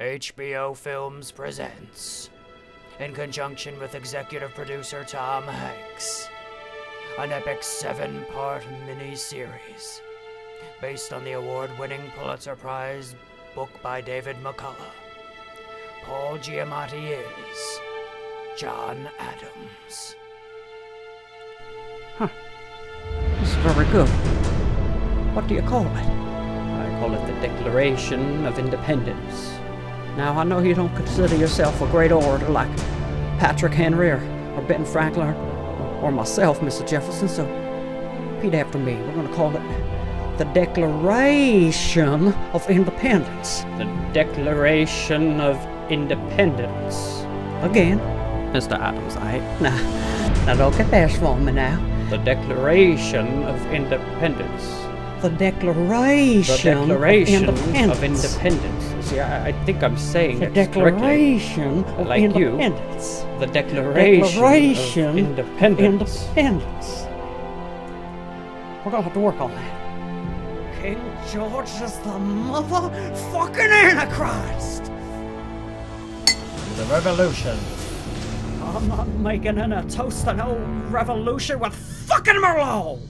HBO Films presents, in conjunction with executive producer Tom Hanks, an epic 7-part mini-series based on the award-winning Pulitzer Prize book by David McCullough. Paul Giamatti is John Adams. Huh. This is very good. What do you call it? I call it the Declaration of Independence. Now, I know you don't consider yourself a great orator like Patrick Henry or Ben Franklin or myself, Mr. Jefferson, so repeat after me. We're going to call it the Declaration of Independence. The Declaration of Independence. Again. Mr. Adams, Now don't get bashful on me now. The Declaration of Independence. The Declaration of Independence. The Declaration of Independence. See, I think I'm saying it correctly. The Declaration of Independence. The Declaration of Independence. We're gonna have to work on that. King George is the motherfucking Antichrist! The Revolution. I'm not making in a toast an old revolution with fucking Merlot!